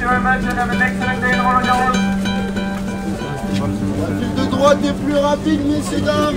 you very much and have an excellent day tomorrow, y'all. La file de droite est plus rapide, messieurs dames.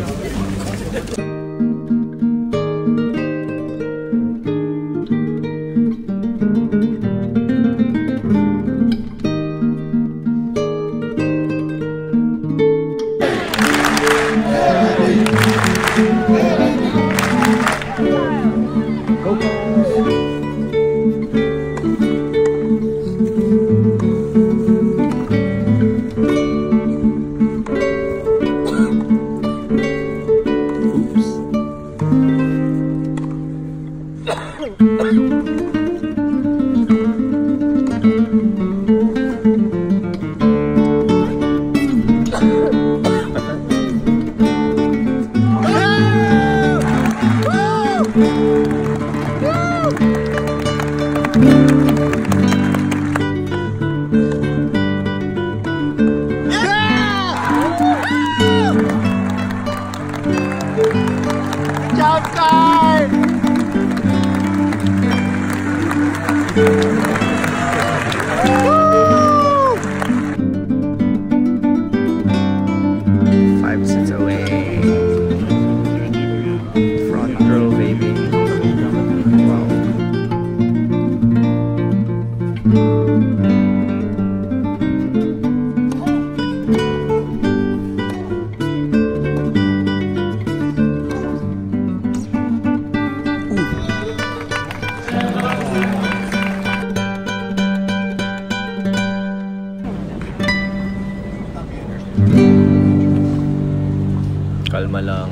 Kalma lang.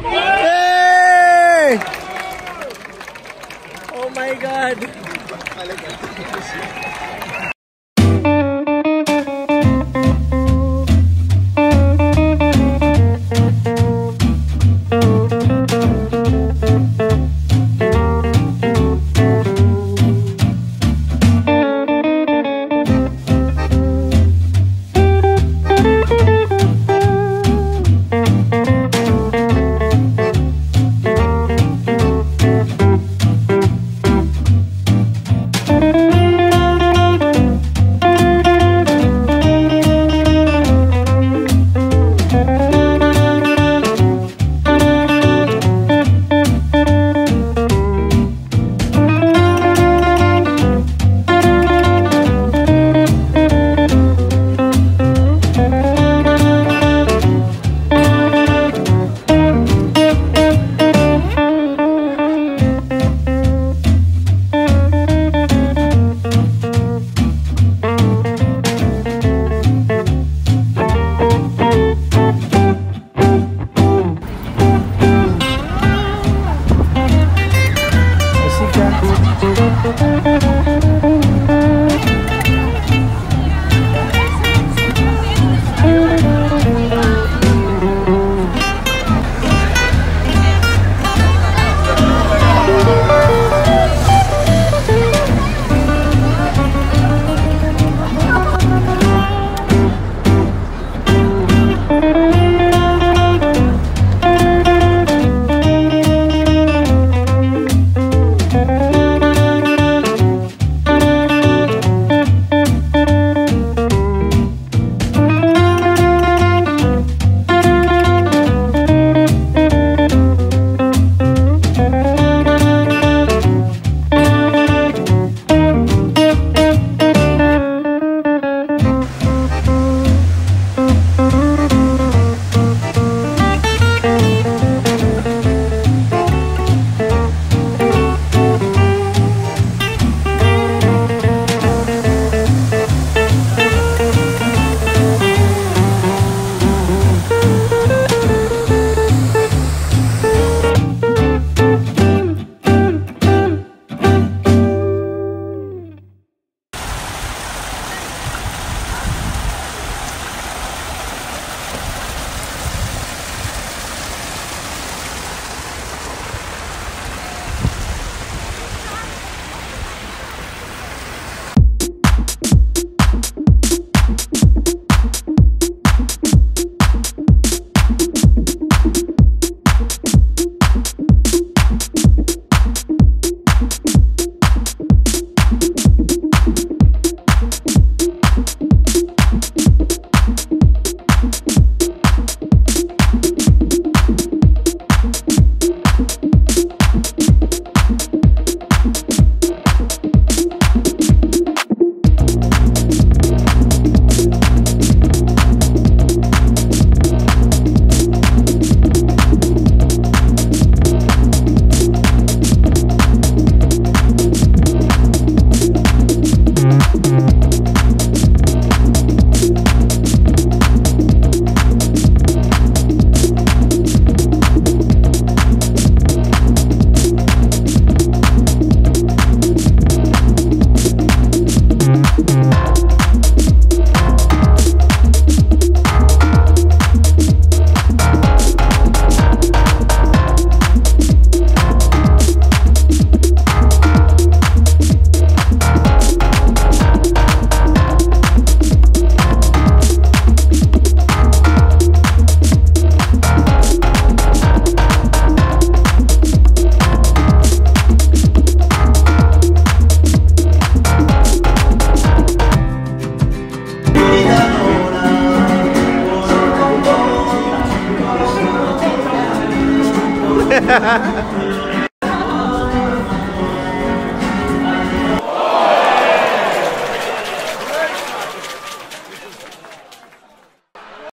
Hey! Oh my God!